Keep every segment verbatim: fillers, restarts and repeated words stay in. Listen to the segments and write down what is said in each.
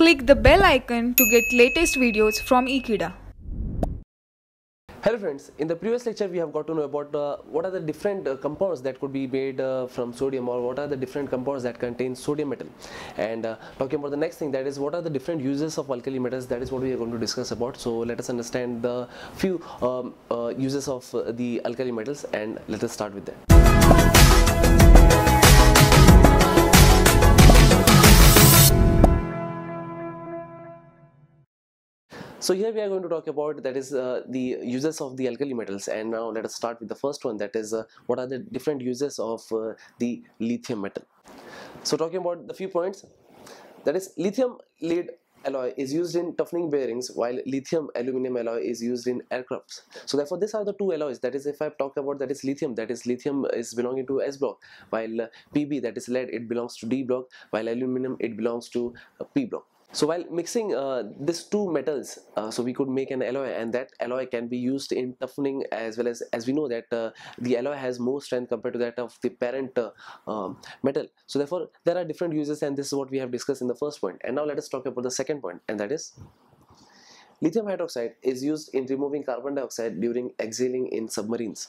Click the bell icon to get latest videos from Ekeeda. Hello friends, in the previous lecture we have got to know about uh, what are the different uh, compounds that could be made uh, from sodium, or what are the different compounds that contain sodium metal. And uh, talking about the next thing, that is what are the different uses of alkali metals, that is what we are going to discuss about. So let us understand the few um, uh, uses of uh, the alkali metals, and let us start with that. So here we are going to talk about, that is uh, the uses of the alkali metals. And now let us start with the first one, that is uh, what are the different uses of uh, the lithium metal. So talking about the few points, that is lithium lead alloy is used in toughening bearings, while lithium aluminum alloy is used in aircrafts. So therefore these are the two alloys, that is if I talk about, that is lithium, that is lithium is belonging to S block, while uh, P B, that is lead, it belongs to D block, while aluminum it belongs to uh, P block. So while mixing uh, these two metals, uh, so we could make an alloy, and that alloy can be used in toughening, as well as as we know that uh, the alloy has more strength compared to that of the parent uh, um, metal. So therefore there are different uses, and this is what we have discussed in the first point. And now let us talk about the second point, and that is lithium hydroxide is used in removing carbon dioxide during exhaling in submarines.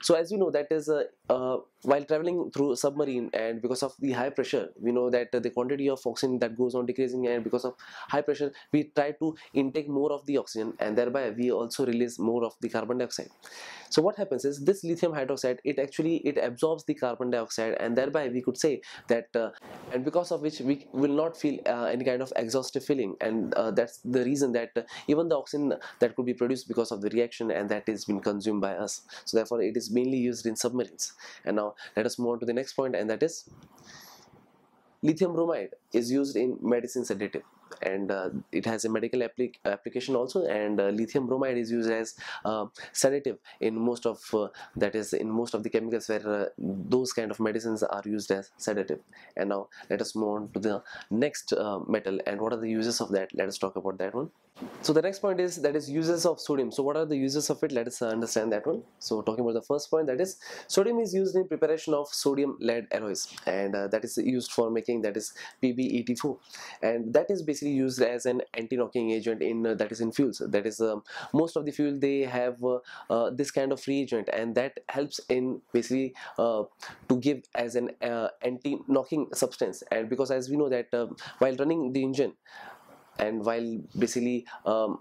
So as you know, that is uh, uh, while traveling through submarine, and because of the high pressure, we know that uh, the quantity of oxygen that goes on decreasing, and because of high pressure we try to intake more of the oxygen, and thereby we also release more of the carbon dioxide. So what happens is, this lithium hydroxide, it actually it absorbs the carbon dioxide, and thereby we could say that uh, and because of which we will not feel uh, any kind of exhaustive feeling, and uh, that's the reason that uh, even the oxygen that could be produced because of the reaction, and that is been consumed by us. So therefore it is mainly used in submarines. And now let us move on to the next point, and that is lithium bromide is used in medicine sedative, and uh, it has a medical applic application also. And uh, lithium bromide is used as uh, sedative in most of uh, that is in most of the chemicals where uh, those kind of medicines are used as sedative. And now let us move on to the next uh, metal, and what are the uses of that. Let us talk about that one. So the next point is, that is uses of sodium. So what are the uses of it? Let us uh, understand that one. So talking about the first point, that is sodium is used in preparation of sodium lead alloys, and uh, that is used for making, that is P B E T four, and that is basically used as an anti-knocking agent in uh, that is in fuels. That is um, most of the fuel they have uh, uh, this kind of reagent, and that helps in basically uh, to give as an uh, anti-knocking substance. And because as we know that uh, while running the engine, and while basically um,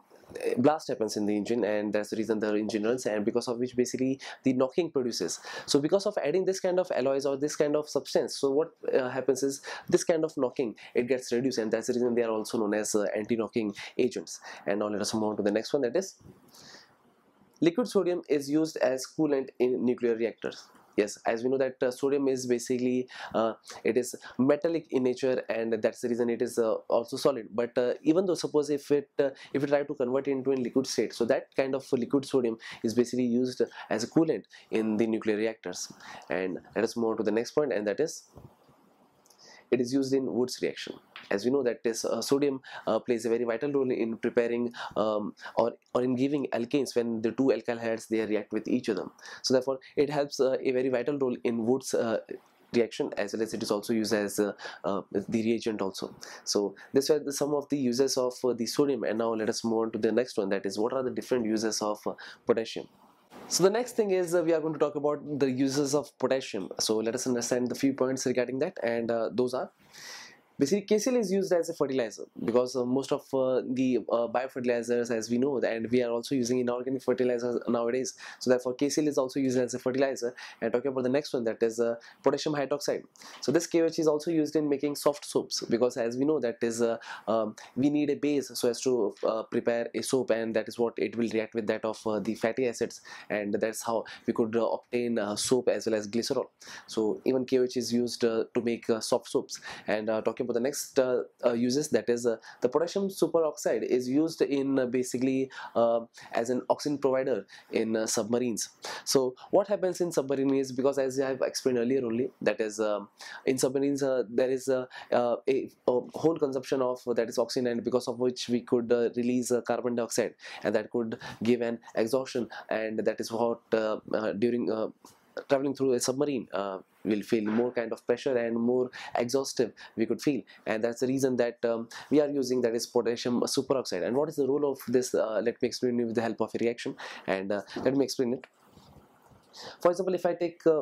blast happens in the engine, and that's the reason the engine runs, and because of which basically the knocking produces. So because of adding this kind of alloys or this kind of substance, so what uh, happens is this kind of knocking, it gets reduced, and that's the reason they are also known as uh, anti-knocking agents. And now let us move on to the next one, that is liquid sodium is used as coolant in nuclear reactors. Yes, as we know that uh, sodium is basically uh, it is metallic in nature, and that's the reason it is uh, also solid. But uh, even though suppose if it uh, if we try to convert it into a liquid state, so that kind of liquid sodium is basically used as a coolant in the nuclear reactors. And let us move on to the next point, and that is it is used in Wurtz reaction. As we know that this uh, sodium uh, plays a very vital role in preparing um, or, or in giving alkanes when the two alkyl halides they react with each other. So therefore it helps uh, a very vital role in Wurtz uh, reaction, as well as it is also used as uh, uh, the reagent also. So these were the, some of the uses of uh, the sodium. And now let us move on to the next one, that is what are the different uses of uh, potassium. So the next thing is uh, we are going to talk about the uses of potassium. So let us understand the few points regarding that, and uh, those are basically K C L is used as a fertilizer, because uh, most of uh, the uh, biofertilizers, as we know, and we are also using inorganic fertilizers nowadays. So therefore K C L is also used as a fertilizer. And talking about the next one, that is uh, potassium hydroxide. So this K O H is also used in making soft soaps, because as we know that is uh, um, we need a base so as to uh, prepare a soap, and that is what it will react with that of uh, the fatty acids, and that's how we could uh, obtain uh, soap as well as glycerol. So even K O H is used uh, to make uh, soft soaps. And uh, talking about the next uh, uh, uses, that is uh, the potassium superoxide is used in uh, basically uh, as an oxygen provider in uh, submarines. So what happens in submarine is, because as I have explained earlier only, that is uh, in submarines uh, there is uh, uh, a, a whole consumption of uh, that is oxygen, and because of which we could uh, release uh, carbon dioxide, and that could give an exhaustion, and that is what uh, uh, during uh, traveling through a submarine, uh, we'll feel more kind of pressure and more exhaustive we could feel. And that's the reason that um, we are using, that is potassium superoxide. And what is the role of this? Uh, let me explain you with the help of a reaction, and uh, let me explain it. For example, if I take uh,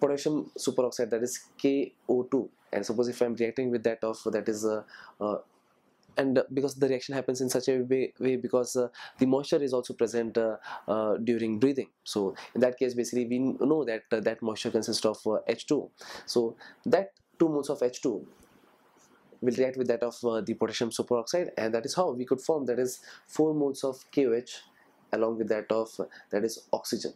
potassium superoxide, that is K O two, and suppose if I'm reacting with that of, that is uh, uh, and because the reaction happens in such a way, way because uh, the moisture is also present uh, uh, during breathing. So in that case, basically we know that uh, that moisture consists of uh, H two. So that two moles of H two will react with that of uh, the potassium superoxide, and that is how we could form, that is four moles of K O H along with that of uh, that is oxygen.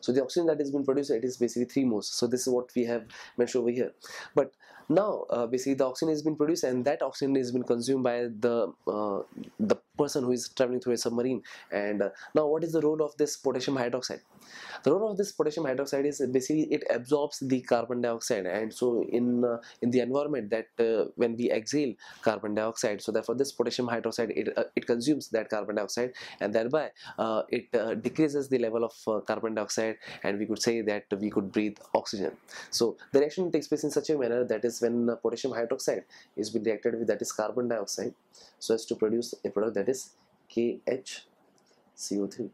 So the oxygen that has been produced, it is basically three moles. So this is what we have mentioned over here. But now uh, basically the oxygen has been produced, and that oxygen has been consumed by the uh, the person who is traveling through a submarine. And uh, now what is the role of this potassium hydroxide? The role of this potassium hydroxide is basically it absorbs the carbon dioxide, and so in uh, in the environment that uh, when we exhale carbon dioxide, so therefore this potassium hydroxide, it, uh, it consumes that carbon dioxide, and thereby uh, it uh, decreases the level of uh, carbon dioxide, and we could say that we could breathe oxygen. So the reaction takes place in such a manner, that is when uh, potassium hydroxide is being reacted with that is carbon dioxide, so as to produce a product that is K H C O three.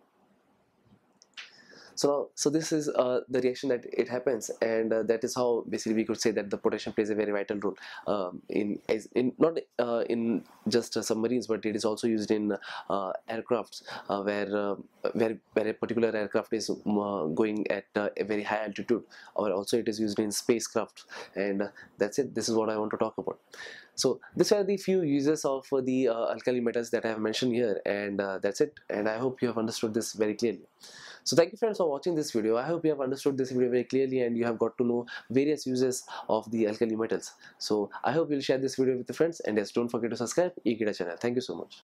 So now, so this is uh, the reaction that it happens, and uh, that is how basically we could say that the potassium plays a very vital role um, in in not uh, in just uh, submarines, but it is also used in uh, aircrafts uh, where uh, where where a particular aircraft is uh, going at uh, a very high altitude, or also it is used in spacecraft. And uh, that's it. This is what I want to talk about. So these are the few uses of uh, the uh, alkali metals that I have mentioned here, and uh, that's it. And I hope you have understood this very clearly. So thank you, friends, for watching this video. I hope you have understood this video very clearly, and you have got to know various uses of the alkali metals. So I hope you'll share this video with your friends, and yes, don't forget to subscribe Ekeeda channel. Thank you so much.